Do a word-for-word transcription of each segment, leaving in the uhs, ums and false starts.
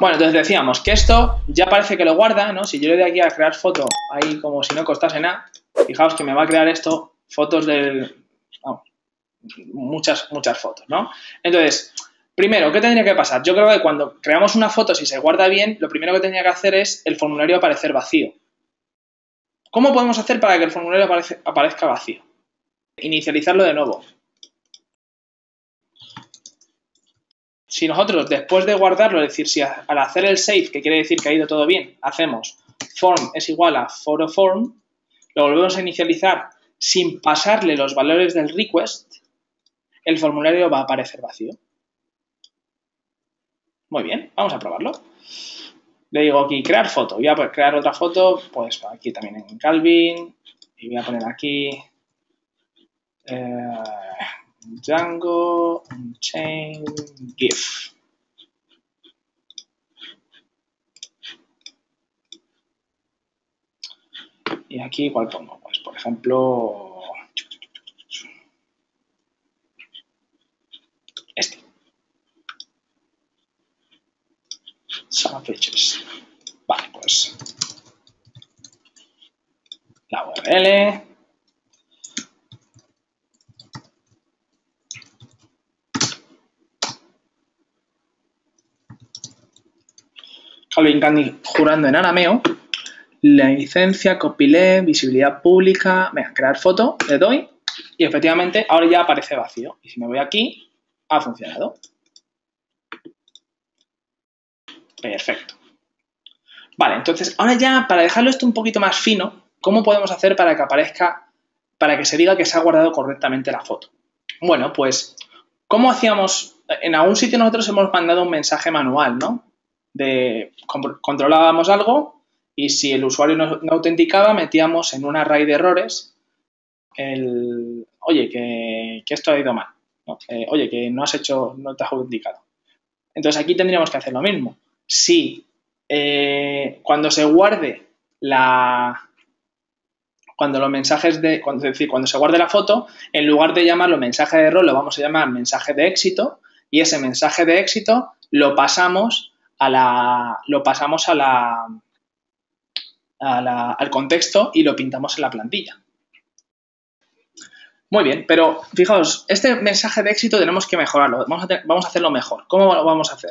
Bueno, entonces decíamos que esto ya parece que lo guarda, ¿no? Si yo le doy aquí a crear foto, ahí como si no costase nada, fijaos que me va a crear esto, fotos del... Oh, muchas, muchas fotos, ¿no? Entonces, primero, ¿qué tendría que pasar? Yo creo que cuando creamos una foto, si se guarda bien, lo primero que tendría que hacer es el formulario aparecer vacío. ¿Cómo podemos hacer para que el formulario aparezca vacío? Inicializarlo de nuevo. Si nosotros, después de guardarlo, es decir, si al hacer el save, que quiere decir que ha ido todo bien, hacemos form es igual a photo form, lo volvemos a inicializar sin pasarle los valores del request, el formulario va a aparecer vacío. Muy bien, vamos a probarlo. Le digo aquí crear foto, voy a crear otra foto, pues aquí también en Calvin, y voy a poner aquí eh, Django Chain GIF. Y aquí igual pongo, pues por ejemplo, este. Some features. Vale, pues la U R L. Calvin Candy jurando en arameo. La licencia, copyleft, visibilidad pública. Venga, crear foto, le doy. Y efectivamente ahora ya aparece vacío. Y si me voy aquí, ha funcionado. Perfecto. Vale, entonces ahora ya para dejarlo esto un poquito más fino, ¿cómo podemos hacer para que aparezca, para que se diga que se ha guardado correctamente la foto? Bueno, pues, ¿cómo hacíamos? En algún sitio nosotros hemos mandado un mensaje manual, ¿no? De controlábamos algo y si el usuario no, no autenticaba, metíamos en un array de errores el, oye, que, que esto ha ido mal, ¿no? Eh, oye, que no has hecho, no te has autenticado. Entonces aquí tendríamos que hacer lo mismo. Si eh, cuando se guarde la, cuando los mensajes de, cuando, es decir, cuando se guarde la foto, en lugar de llamarlo mensaje de error, lo vamos a llamar mensaje de éxito y ese mensaje de éxito lo pasamos a la, lo pasamos a la, a la, al contexto y lo pintamos en la plantilla. Muy bien, pero fijaos, este mensaje de éxito tenemos que mejorarlo, vamos a, tener, vamos a hacerlo mejor. ¿Cómo lo vamos a hacer?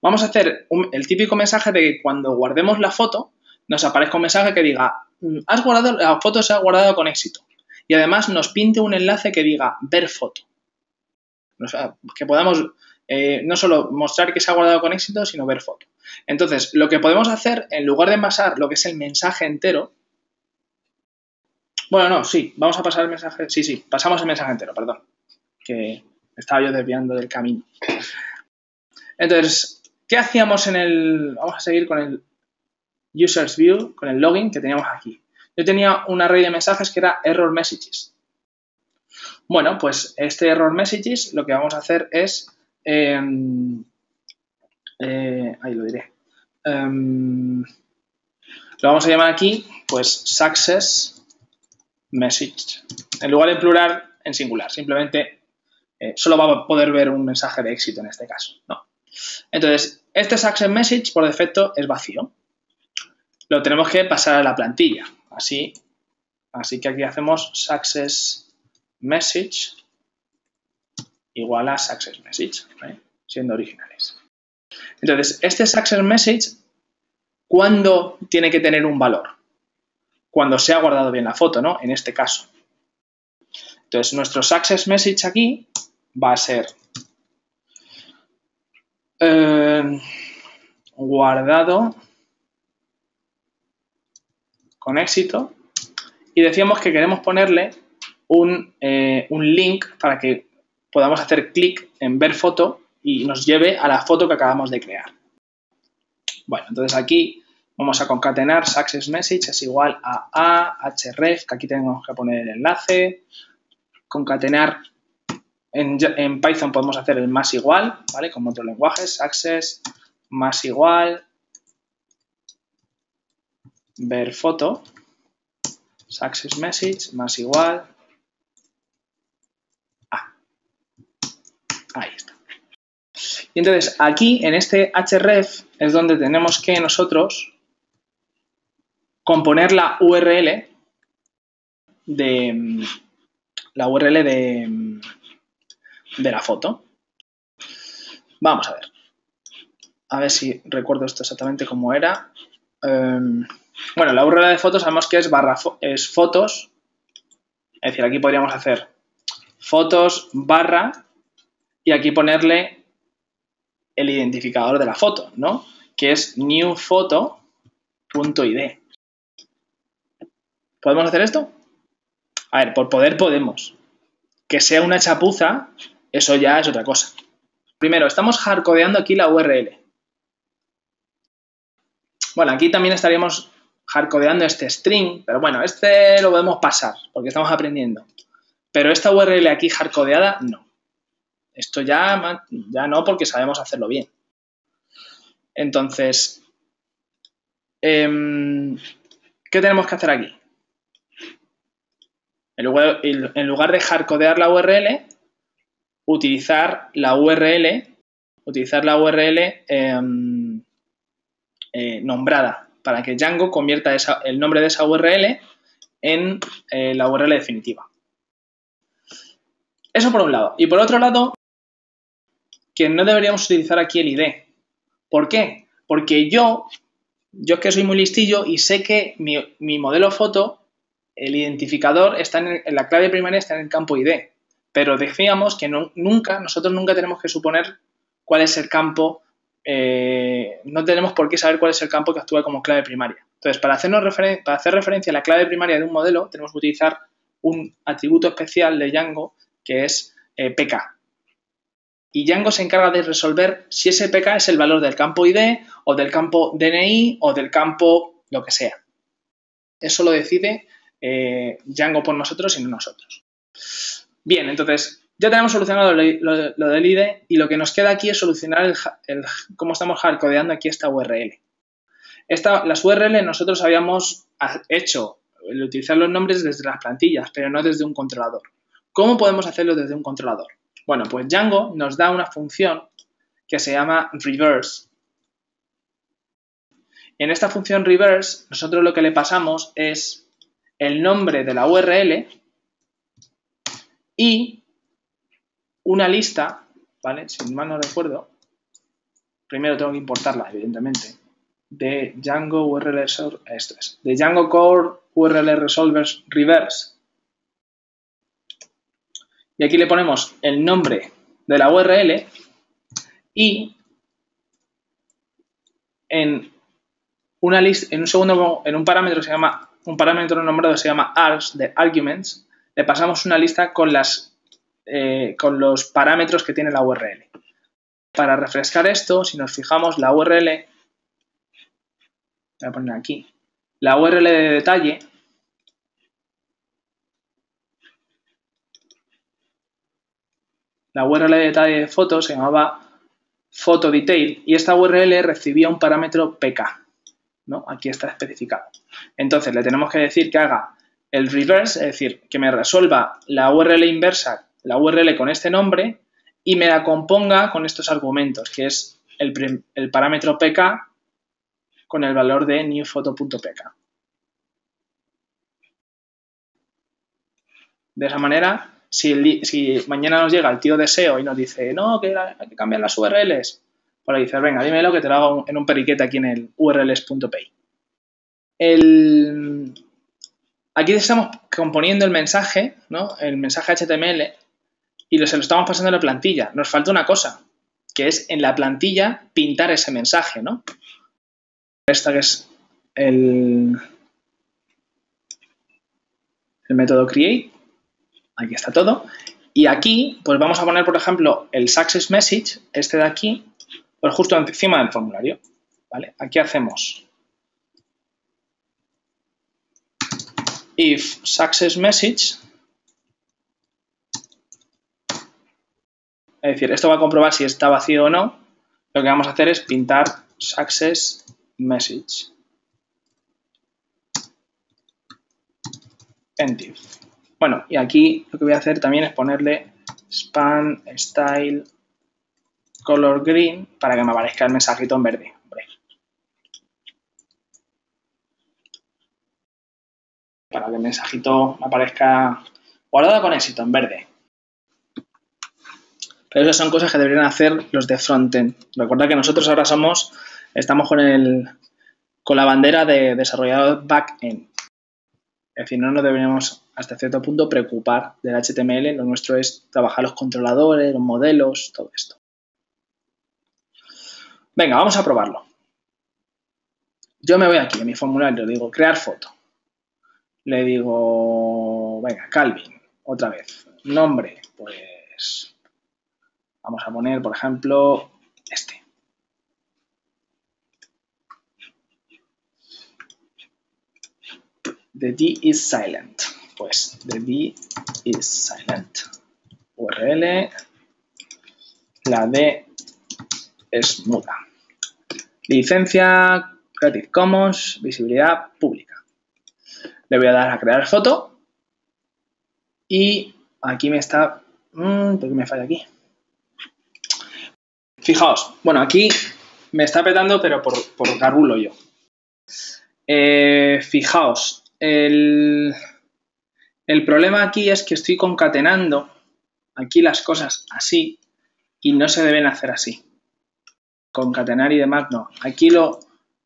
Vamos a hacer un, el típico mensaje de que cuando guardemos la foto nos aparezca un mensaje que diga, has guardado, la foto se ha guardado con éxito, y además nos pinte un enlace que diga, ver foto. O sea, que podamos... Eh, no solo mostrar que se ha guardado con éxito, sino ver foto. Entonces, lo que podemos hacer, en lugar de pasar lo que es el mensaje entero, bueno, no, sí, vamos a pasar el mensaje, sí, sí, pasamos el mensaje entero, perdón, que estaba yo desviando del camino. Entonces, ¿qué hacíamos en el, vamos a seguir con el users view, con el login que teníamos aquí? Yo tenía un array de mensajes que era error messages. Bueno, pues este error messages lo que vamos a hacer es Eh, eh, ahí lo diré. Um, lo vamos a llamar aquí, pues, success message. En lugar de en plural, en singular. Simplemente eh, solo va a poder ver un mensaje de éxito en este caso, ¿no? Entonces, este success message por defecto es vacío. Lo tenemos que pasar a la plantilla. Así, así que aquí hacemos success message igual a success message, ¿vale? Siendo originales. Entonces, este success message, ¿cuándo tiene que tener un valor? Cuando se ha guardado bien la foto, ¿no? En este caso. Entonces, nuestro success message aquí va a ser eh, guardado con éxito y decíamos que queremos ponerle un, eh, un link para que podamos hacer clic en ver foto y nos lleve a la foto que acabamos de crear. Bueno, entonces aquí vamos a concatenar success message es igual a a, href, que aquí tenemos que poner el enlace, concatenar, en, en Python podemos hacer el más igual, ¿vale? Como otros lenguajes, success, más igual, ver foto, success message, más igual. Ahí está. Y entonces aquí en este href es donde tenemos que nosotros componer la U R L de la U R L de, de la foto. Vamos a ver. A ver si recuerdo esto exactamente como era. Um, bueno, la U R L de fotos sabemos que es barra fo es fotos. Es decir, aquí podríamos hacer fotos barra y aquí ponerle el identificador de la foto, ¿no? Que es new photo punto I D. ¿Podemos hacer esto? A ver, por poder podemos. Que sea una chapuza, eso ya es otra cosa. Primero, estamos hardcodeando aquí la U R L. Bueno, aquí también estaríamos hardcodeando este string, pero bueno, este lo podemos pasar porque estamos aprendiendo. Pero esta U R L aquí hardcodeada, no. Esto ya, ya no, porque sabemos hacerlo bien. Entonces, eh, ¿qué tenemos que hacer aquí? En lugar, en lugar de hardcodear la U R L, utilizar la U R L, utilizar la U R L eh, eh, nombrada, para que Django convierta esa, el nombre de esa U R L en eh, la U R L definitiva. Eso por un lado. Y por otro lado, que no deberíamos utilizar aquí el I D. ¿Por qué? Porque yo, yo es que soy muy listillo y sé que mi, mi modelo foto, el identificador está en, el, en la clave primaria, está en el campo I D. Pero decíamos que no, nunca, nosotros nunca tenemos que suponer cuál es el campo, eh, no tenemos por qué saber cuál es el campo que actúa como clave primaria. Entonces, para, hacernos referen para hacer referencia a la clave primaria de un modelo, tenemos que utilizar un atributo especial de Django que es eh, P K. Y Django se encarga de resolver si ese P K es el valor del campo I D o del campo D N I o del campo lo que sea. Eso lo decide eh, Django por nosotros y no nosotros. Bien, entonces ya tenemos solucionado lo, lo, lo del I D y lo que nos queda aquí es solucionar el, el, cómo estamos hardcodeando aquí esta U R L. Esta, las U R L nosotros habíamos hecho el utilizar los nombres desde las plantillas, pero no desde un controlador. ¿Cómo podemos hacerlo desde un controlador? Bueno, pues Django nos da una función que se llama reverse. En esta función reverse, nosotros lo que le pasamos es el nombre de la U R L y una lista, ¿vale? Si mal no recuerdo, primero tengo que importarla, evidentemente, de Django U R L Resolver, esto es, de Django Core U R L Resolver Reverse. Y aquí le ponemos el nombre de la U R L y en una lista, en un segundo, en un parámetro que se llama, un parámetro nombrado se llama args de arguments, le pasamos una lista con las eh, con los parámetros que tiene la U R L. Para refrescar esto, si nos fijamos la U R L, voy a poner aquí, la U R L de detalle. La U R L de detalle de foto se llamaba photo detail y esta U R L recibía un parámetro P K, ¿no? Aquí está especificado. Entonces le tenemos que decir que haga el reverse, es decir, que me resuelva la U R L inversa, la U R L con este nombre y me la componga con estos argumentos, que es el, el parámetro P K con el valor de new photo punto P K. De esa manera... Si, el, si mañana nos llega el tío de S E O y nos dice, no, que la, hay que cambiar las U R Ls, pues le dices, venga, dímelo que te lo hago en un periquete aquí en el U R Ls punto P Y. El, aquí estamos componiendo el mensaje, ¿no? El mensaje H T M L y lo, se lo estamos pasando en la plantilla. Nos falta una cosa, que es en la plantilla pintar ese mensaje, ¿no? Esta que es el, el método create. Aquí está todo. Y aquí, pues vamos a poner, por ejemplo, el success message, este de aquí, pues justo encima del formulario, ¿vale? Aquí hacemos if success message. Es decir, esto va a comprobar si está vacío o no. Lo que vamos a hacer es pintar success message. Empty. Bueno, y aquí lo que voy a hacer también es ponerle span style color green para que me aparezca el mensajito en verde. Hombre. Para que el mensajito aparezca guardado con éxito en verde. Pero esas son cosas que deberían hacer los de frontend. Recuerda que nosotros ahora somos, estamos con el, con la bandera de desarrollador backend. Es decir, no nos deberíamos hasta cierto punto preocupar del H T M L. Lo nuestro es trabajar los controladores, los modelos, todo esto. Venga, vamos a probarlo. Yo me voy aquí a mi formulario, le digo crear foto. Le digo, venga, Calvin, otra vez. Nombre, pues... Vamos a poner, por ejemplo, este. The D is silent. Pues, the D is silent. U R L. La D es muda. Licencia, Creative Commons, visibilidad pública. Le voy a dar a crear foto. Y aquí me está... Mmm, ¿por qué me falla aquí? Fijaos, bueno, aquí me está petando, pero por, por garbulo yo. Eh, fijaos, el, el problema aquí es que estoy concatenando aquí las cosas así y no se deben hacer así. Concatenar y demás no. Aquí lo,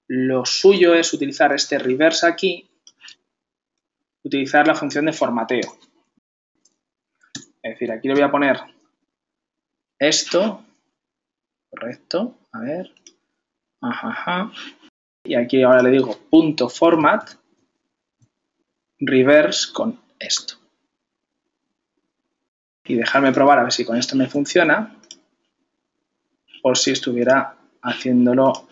lo suyo es utilizar este reverse aquí, utilizar la función de formateo. Es decir, aquí le voy a poner esto. Correcto, a ver, ajá, ajá. Y aquí ahora le digo punto format, reverse con esto. Y dejarme probar a ver si con esto me funciona, por si estuviera haciéndolo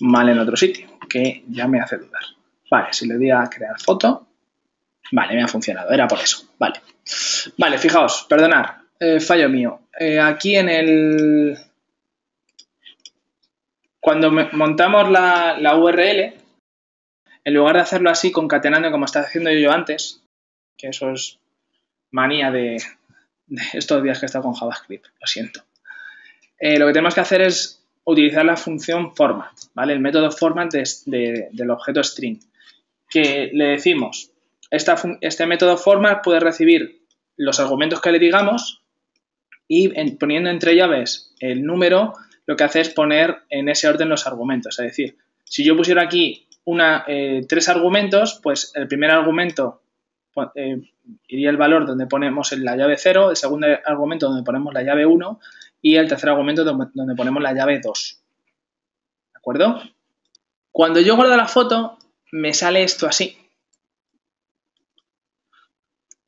mal en otro sitio, que ya me hace dudar. Vale, si le doy a crear foto, vale, me ha funcionado, era por eso, vale. Vale, fijaos, perdonad, eh, fallo mío. Eh, aquí en el... Cuando montamos la, la U R L, en lugar de hacerlo así concatenando como estaba haciendo yo antes, que eso es manía de, de estos días que he estado con JavaScript, lo siento. Eh, lo que tenemos que hacer es utilizar la función format, ¿vale? El método format de, de, del objeto string, que le decimos, esta, este método format puede recibir los argumentos que le digamos y en, poniendo entre llaves el número, lo que hace es poner en ese orden los argumentos. Es decir, si yo pusiera aquí una, eh, tres argumentos, pues el primer argumento eh, iría el valor donde ponemos la llave cero, el segundo argumento donde ponemos la llave uno y el tercer argumento donde, donde ponemos la llave dos. ¿De acuerdo? Cuando yo guardo la foto, me sale esto así.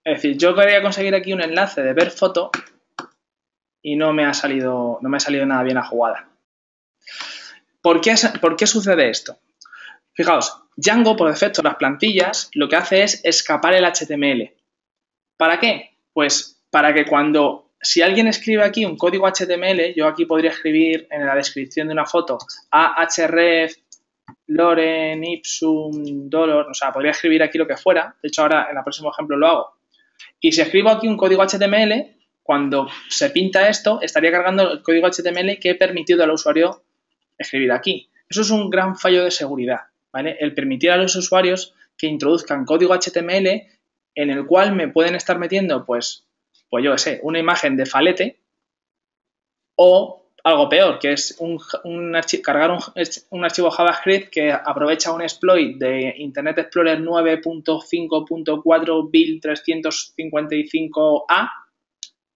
Es decir, yo quería conseguir aquí un enlace de ver foto... Y no me ha salido, no me ha salido nada bien la jugada. ¿Por qué, ¿Por qué sucede esto? Fijaos, Django, por defecto, las plantillas, lo que hace es escapar el H T M L. ¿Para qué? Pues para que cuando, si alguien escribe aquí un código H T M L, yo aquí podría escribir en la descripción de una foto ahref, loren, ipsum, dolor, o sea, podría escribir aquí lo que fuera. De hecho, ahora en el próximo ejemplo lo hago. Y si escribo aquí un código H T M L... Cuando se pinta esto, estaría cargando el código H T M L que he permitido al usuario escribir aquí. Eso es un gran fallo de seguridad, ¿vale? El permitir a los usuarios que introduzcan código H T M L en el cual me pueden estar metiendo, pues, pues yo qué sé, una imagen de falete o algo peor, que es un, un archi- cargar un, un archivo JavaScript que aprovecha un exploit de Internet Explorer nueve punto cinco punto cuatro build trescientos cincuenta y cinco A.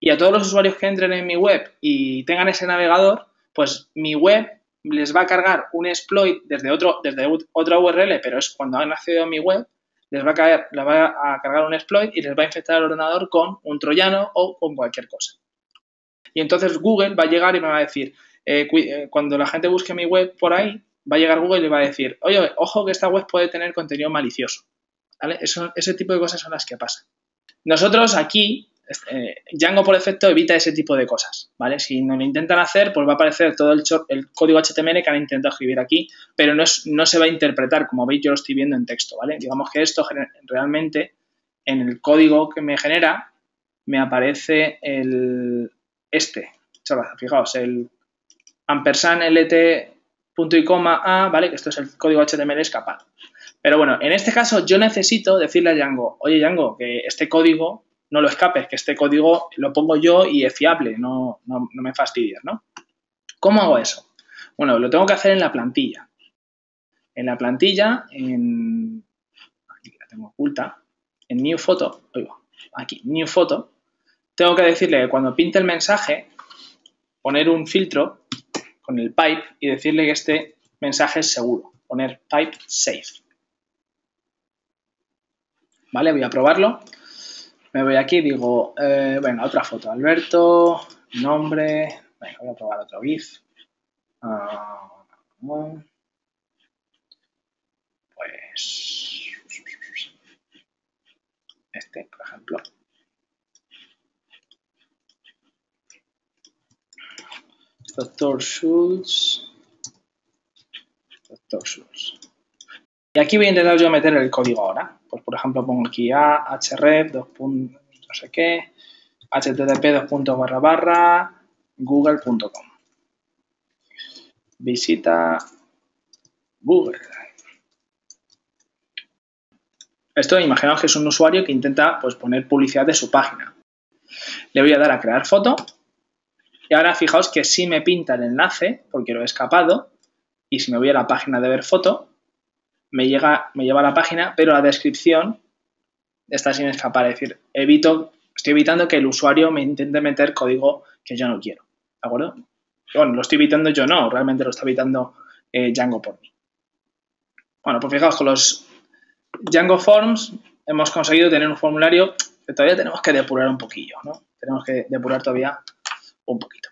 Y a todos los usuarios que entren en mi web y tengan ese navegador, pues mi web les va a cargar un exploit desde, otro, desde otra U R L, pero es cuando han accedido a mi web, les va a, caer, les va a cargar un exploit y les va a infectar el ordenador con un troyano o con cualquier cosa. Y entonces Google va a llegar y me va a decir, eh, cuando la gente busque mi web por ahí, va a llegar Google y le va a decir, oye, ojo que esta web puede tener contenido malicioso. ¿Vale? Eso, ese tipo de cosas son las que pasan. Nosotros aquí... Eh, Django por defecto evita ese tipo de cosas, ¿vale? Si no lo intentan hacer, pues va a aparecer todo el, el código H T M L que han intentado escribir aquí, pero no, es, no se va a interpretar, como veis yo lo estoy viendo en texto, ¿vale? Digamos que esto realmente en el código que me genera me aparece el este, fijaos, el ampersand lt punto y coma a, ¿vale? Que esto es el código H T M L escapado. Pero bueno, en este caso yo necesito decirle a Django, oye Django, que este código no lo escapes, que este código lo pongo yo y es fiable, no, no, no me fastidies, ¿no? ¿Cómo hago eso? Bueno, lo tengo que hacer en la plantilla. En la plantilla, en... aquí la tengo oculta, en New Photo, oigo, aquí, New Photo, tengo que decirle que cuando pinte el mensaje, poner un filtro con el pipe y decirle que este mensaje es seguro. Poner pipe safe. Vale, voy a probarlo. Me voy aquí y digo, eh, bueno, otra foto. Alberto, nombre... Venga, voy a probar otro GIF. Uh, pues... Este, por ejemplo. Doctor Schultz. Doctor Schultz. Y aquí voy a intentar yo meter el código ahora. Pues por ejemplo pongo aquí a href dos punto no sé qué, http dos punto barra barra google punto com. Visita Google. Esto imaginaos que es un usuario que intenta pues, poner publicidad de su página. Le voy a dar a crear foto. Y ahora fijaos que sí me pinta el enlace porque lo he escapado. Y si me voy a la página de ver foto, me, llega, me lleva a la página, pero la descripción está sin escapar. Es decir, evito, estoy evitando que el usuario me intente meter código que yo no quiero. ¿De acuerdo? Bueno, lo estoy evitando yo no, realmente lo está evitando eh, Django por mí. Bueno, pues fijaos, con los Django Forms hemos conseguido tener un formulario que todavía tenemos que depurar un poquillo, ¿no? Tenemos que depurar todavía un poquito.